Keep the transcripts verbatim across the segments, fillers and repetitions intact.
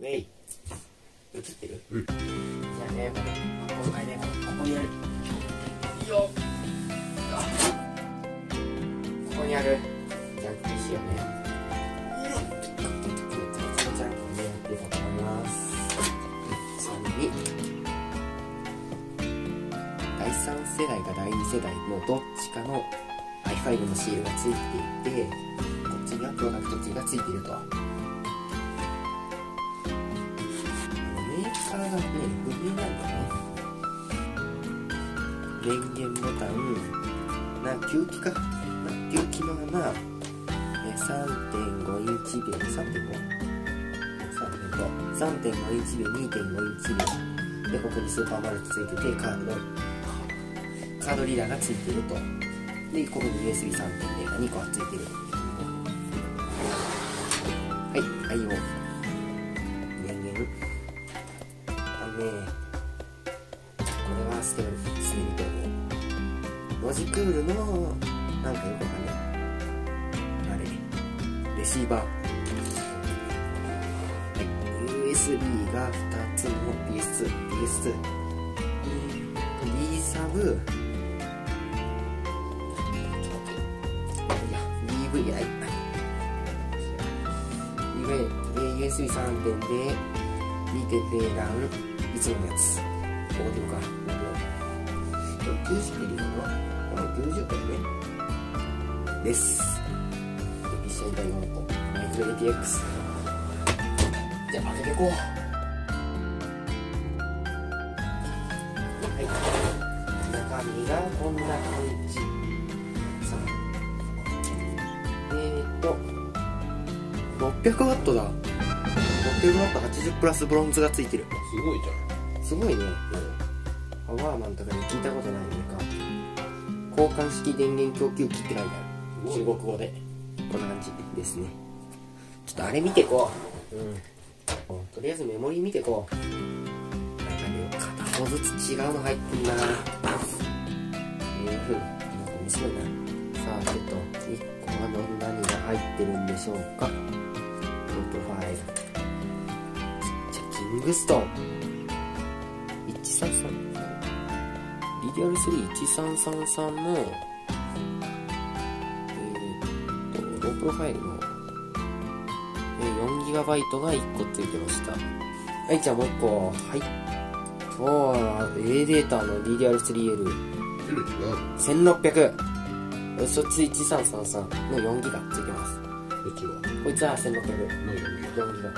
ウェイ映ってる、うん、じゃあね、今回ね、ここにあるよここにあるジャンクピシをねジャンクでやっていこうと思います。さんにだいさん世代かだいに世代のどっちかの アイファイブ のシールがついていて、こっちにはプロダクトキーがついていると。メーカーがね、不明なんだね。電源ボタン、な、吸気か。な、吸気のまま、さんてんご インチ秒、さんてんご、さんてんご、さんてんご インチ秒、にてんご インチ秒。で、ここにスーパーマルチついてて、カードの、カードリーダーがついてると。で、ここに ユーエスビー さんてんゼロ がにこついてる。はい、はいよ。電源。これはステルステルとね、ロジクールのなんかよくわかんないあれレシーバー、 ユーエスビー がふたつの ピーエスツー、 ピーエスツー D サブ ディーブイアイ ユーエスビーさんてんゼロ にてんゼロ ランいつものやつ。ここでもか。これきゅうじゅうミリかな？このきゅうじゅうミリです。で、ピシャイタよんと。マイクロ エーティーエックス。じゃあ、開けていこう。はい。中身がこんな感じ。さあ。えーっと、ろっぴゃくワットだ。ろっぴゃくワットはちじゅうプラスブロンズがついてる。すごいじゃん。すごいね。パワーマンとかに聞いたことないメーカー。交換式電源供給器って書いてある。中国語で。こんな感じですね。ちょっとあれ見てこう。うん。とりあえずメモリー見てこう。なんかね、片方ずつ違うの入ってんな。うん。なんか面白いな。さあ、ちょっといっこはどんなにが入ってるんでしょうか。トップご。キングストーンいちさんさん ディーディーアールスリーいちさんさんさん のえー、っとロープロファイルの、えー、よんギガバイト がいっこついてました。はい、じゃあもういっこ。はい、おー A データの ディーディーアールスリーエル せんろっぴゃく そっちいちさんさんさんのよんギガついてます。こっちはこいつはせんろっぴゃくのよんギガ。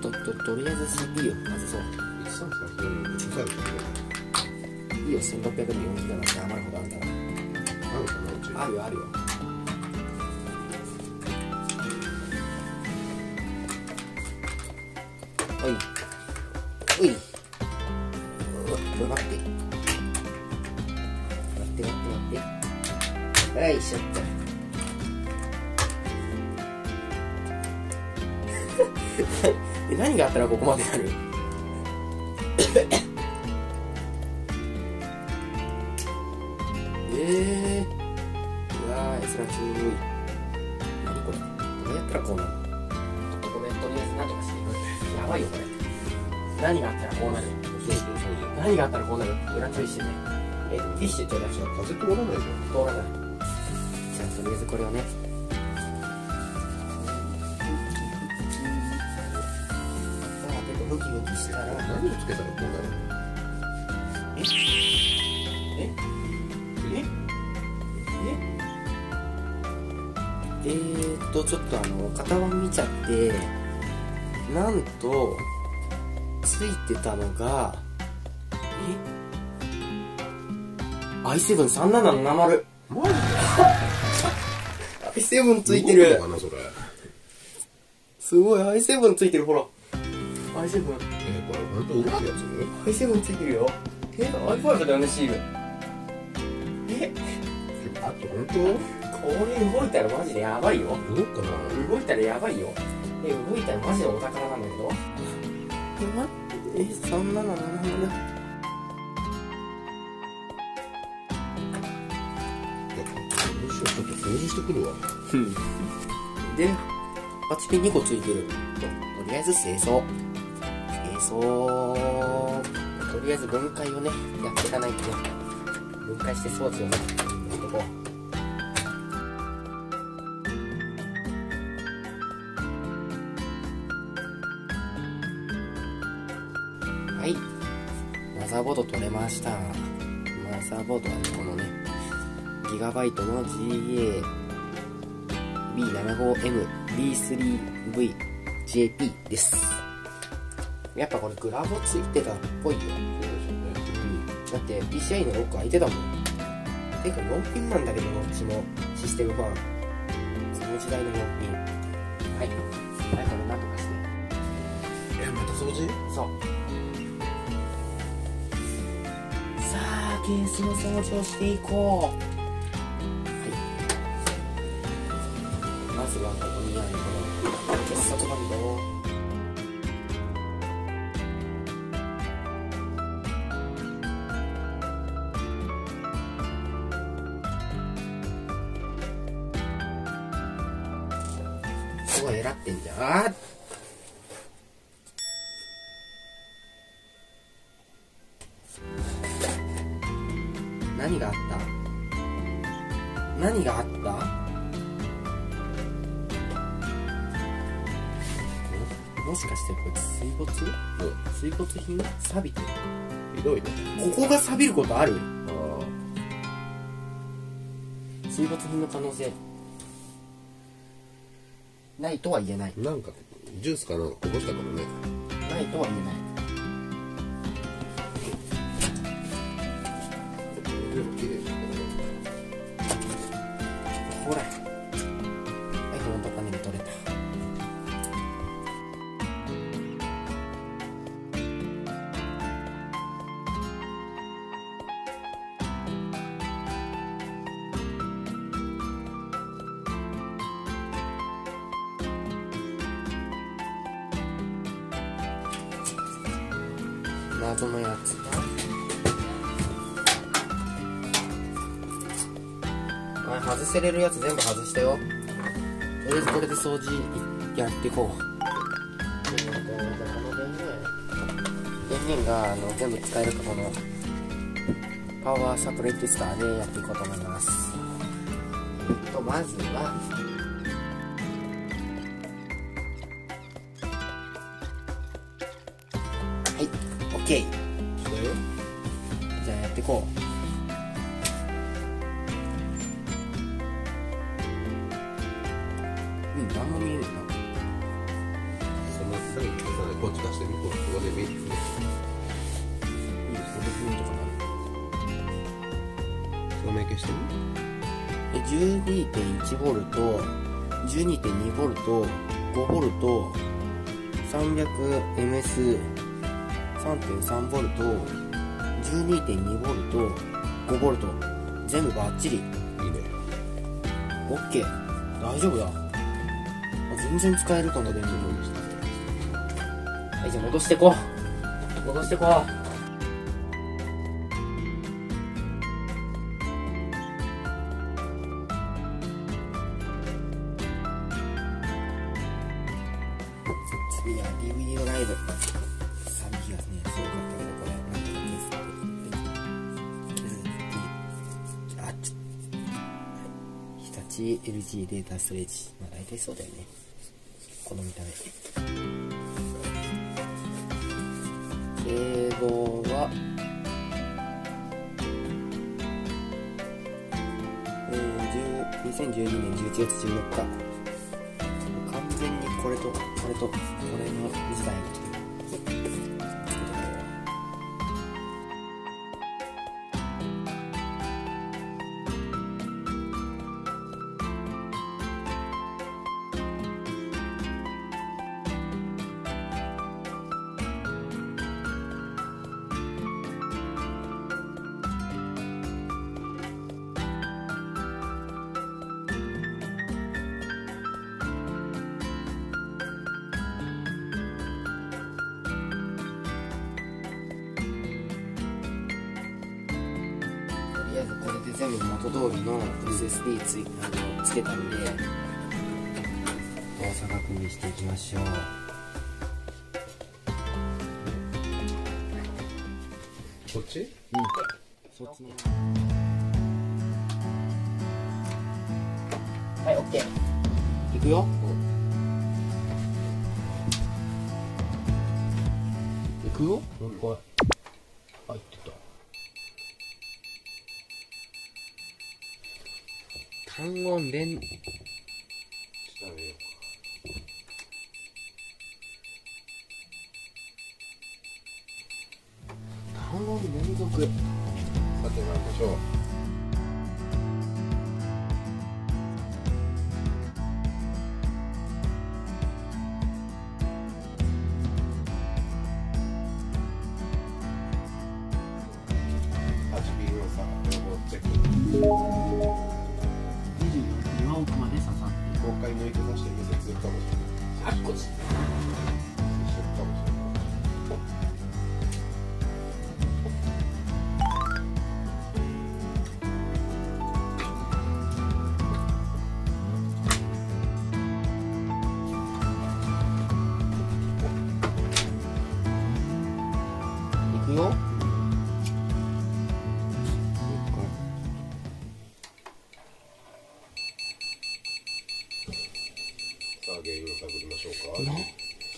と, と, とりあえず シーピー を外そう。いいよ、せんろっぴゃくでよんギガなんて余るほどあるから。あるかな、うち。あるよ、あるよ。おい。おい。うわ、待って。待って、待って、待って。はい、しょっと。何があったらここまでなるえー、うわー、閲覧注意。何これ、どうやったらこうなるの。ごめん、とりあえず何とかしてみる。やばいよこれ。何があったらこうなる、何があったらこうなる、閲覧注意してね。え、ティッシュちょうだいしよう。風通らないよ。通らない。じゃあとりあえずこれをね。武器を消したら何をつけたらこうなるの。えええええーっとちょっとあの型番見ちゃって、なんとついてたのがえ アイセブンさんななななまる アイセブン ついてる。すごい アイセブン ついてる、ほらアイセブン、 え、これ本当に動くやつ？ アイセブン ついてるよ。え、アイファイブ だよね、シール。え、あと本当？これ動いたらマジでやばいよ。動くかな？動いたらやばいよ。え、動いたらマジでお宝なんだけど。え、さんななななな。どうしよう、ちょっと掃除してくるわ。で、はちピンにこついてる。とりあえず清掃。そう、とりあえず分解をねやっていかないとね。分解して装置をねやっていこう。はい、マザーボード取れました。マザーボードはね、このねギガバイトの ジーエービーななじゅうごエムビースリーブイジェーピー です。やっぱこれグラボついてたっぽいよ。だって ピーシーアイ のロック開いてたもん。てかよんピンなんだけど、うちのシステムファン、その時代のよんピン。はいはい、これなんとかして。え、また掃除。そう、さあケースの掃除をしていこう。はい、まずはここにあるこの結束バンドをえらってんじゃん。あー、何があった、何があった。もしかしてこれ水没、水没品錆びてる。ひどいね、ここが錆びることある。あ、水没品の可能性ないとは言えない。なんかジュースかなんかこぼしたかもね。ないとは言えない。ほら、はい、フロントパネル取れた。謎のやつは、はい、外せれるやつ全部外したよ。とりあえずこれで掃除やっていこう。この電源があの全部使えるか、このパワーサプレテスターでやっていこうと思います。えっとまずはオッケー。じゃあやっていこう。うん、何も見えるな。その下に消さない、こっち出してみこう。ここで見える。いい、それでとかなる。照明消してみ。じゅうにてんいちボルト、じゅうにてんにボルト、ごボルト、さんびゃくエムエス。さんてんさんボルト、じゅうにてんにボルト、ごボルト、全部バッチリ。いいね。オッケー、大丈夫だ。全然使えるかな、電源。はい、じゃあ戻してこう戻してこうディーブイディー のライブ寒い日がね、すごかったからこれあっちょっと日立 エルジー データストレージ、まあ大体そうだよね、この見た目。英語はにせんじゅうにねんじゅういちがつじゅうよっか、これとこれとこれの時代これで全部元通りの エスエスディー つ, あのつけたんで動作確認していきましょう。こっち？うん、そっちね。はい、OK。いくよ。いくよ。これ。単音連調べようか。単音連続。さて何でしょう。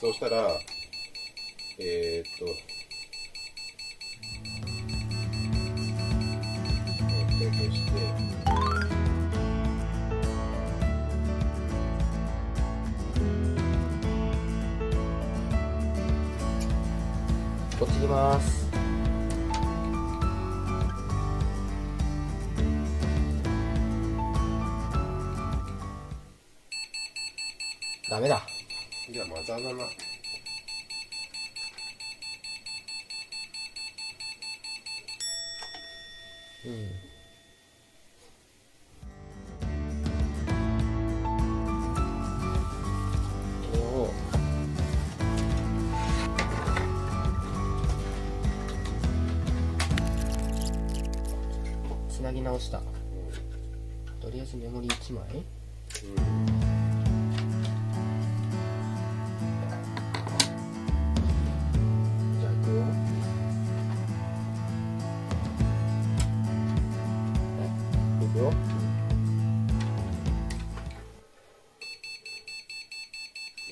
そうしたら、えー、っと、こうして、こっち行きます。ダメだ。じゃあまざなな。うん。これをつなぎ直した。うん、とりあえずメモリいちまい。うん。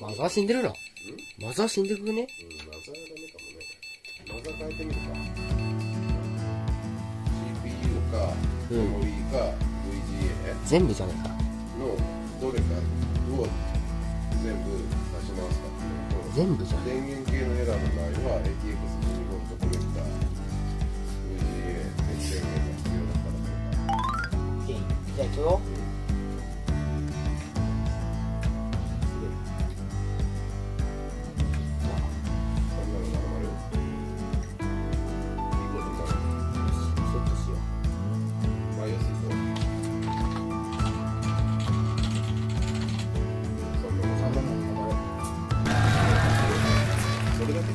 マザー死んでるな。マザー死んでくね。うん、マザーダメかもね。マザー変えてみるか。シーピーユー か、メモリーか、ブイジーエー。全部じゃねえか。の、どれかを全部出し直すかっていうと。全部じゃねえ。電源系のエラーの場合は、エーティーエックスごじゅうご とコネクタ、ブイジーエー、全電源が必要だからとか。OK。じゃあ行くよ。こ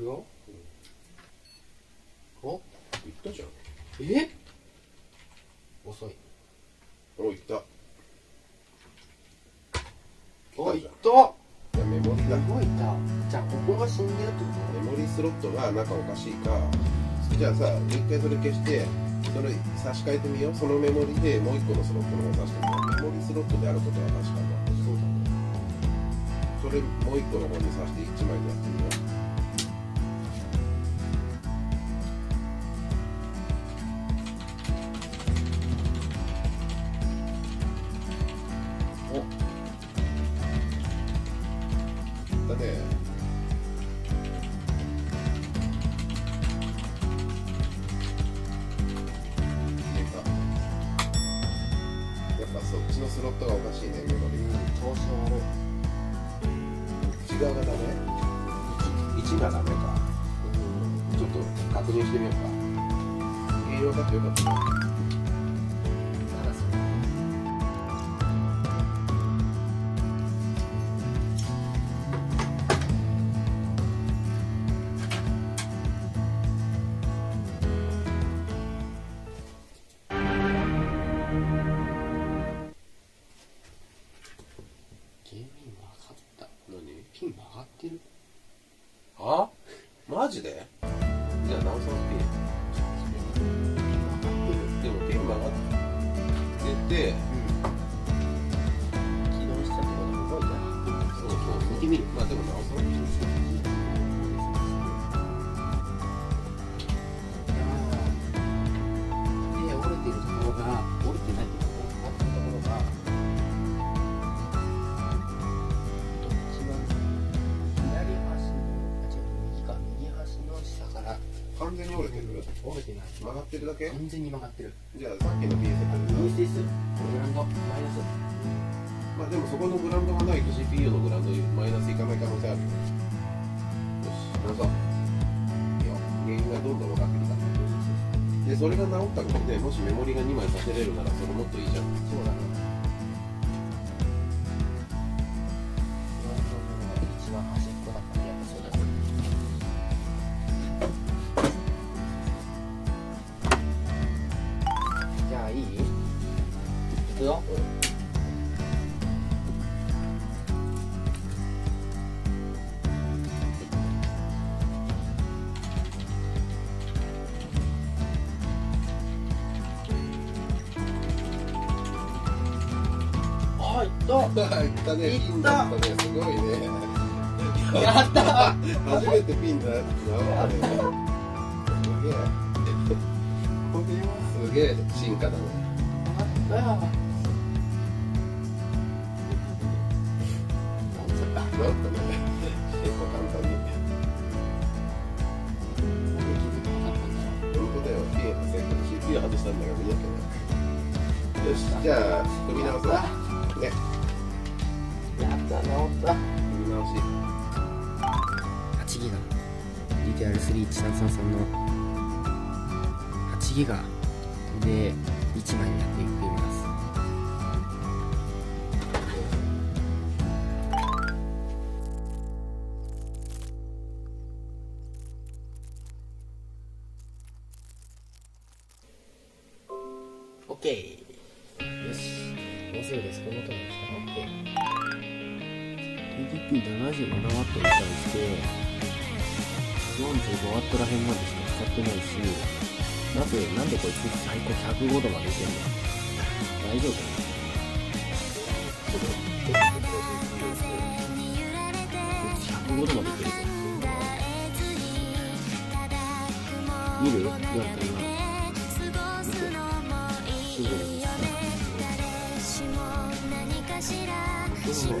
くよ、うん、あっ言ったじゃん。え遅い。おいったおいったメモリが動いた。じゃあここが死んでるってこと。メモリスロットがなんかおかしいか。じゃあさ一回それ消してそれ差し替えてみよう。そのメモリでもう一個のスロットの方を差してみよう。メモリスロットであることは確かに。それもう一個の方に差して一枚でやってみよう。曲がってるだけ？完全に曲がってる。じゃあさっきの ピーエスエス グランドマイナス。まあでもそこのグランドがないと シーピーユー のグランドマイナスいかない可能性あるよ。よし直そう。いや原因がどんどん分かってきた。でそれが直ったことでもしメモリがにまいさせれるならそれもっといいじゃん。そうだね。いったね、ピンだったね、すごいね。やった初めてピンだったね。すげえ。すげえ進化だね。やったさんじゅうさんのはちギガでいちまいやっていきます。OK よしもうすぐです。この音に伝わって ティーティーピーななじゅうななワット に対してよんじゅうごワットらへんまでしか使ってないし、なぜなんでこいつ最高ひゃくごどまでいけんの。大丈夫かな。ひゃくごどまでいけるぞ。見る？やった今見てすごい。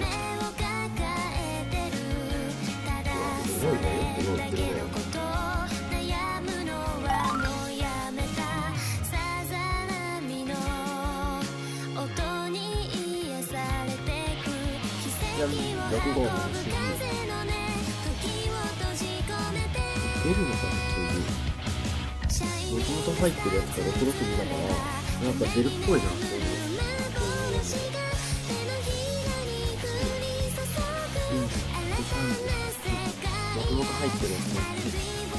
すごいすごいね。よく乗ってるね。ろくごうの写真出るのかな。そういうもともと入ってるやつがろくろくにだからなんか出るっぽいじゃん。そういううん、ろくろく入ってるんですね。